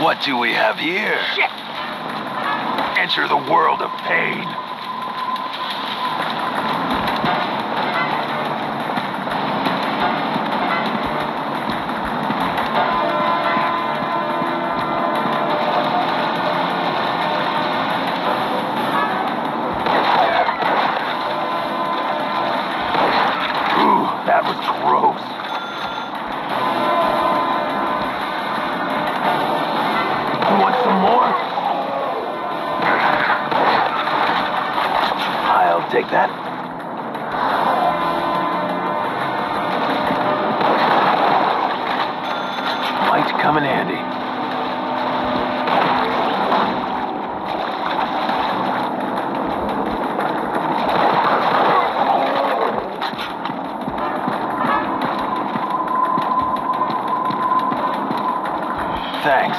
What do we have here? Shit! Enter the world of pain. Take that. Might come in handy. Thanks.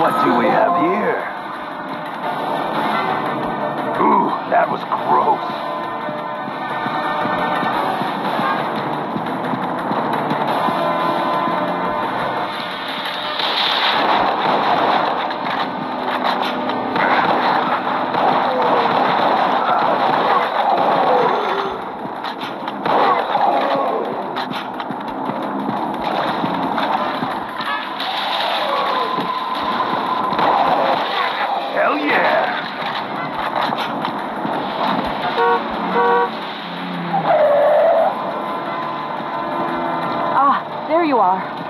What do we have here? Ooh, that was gross. There you are.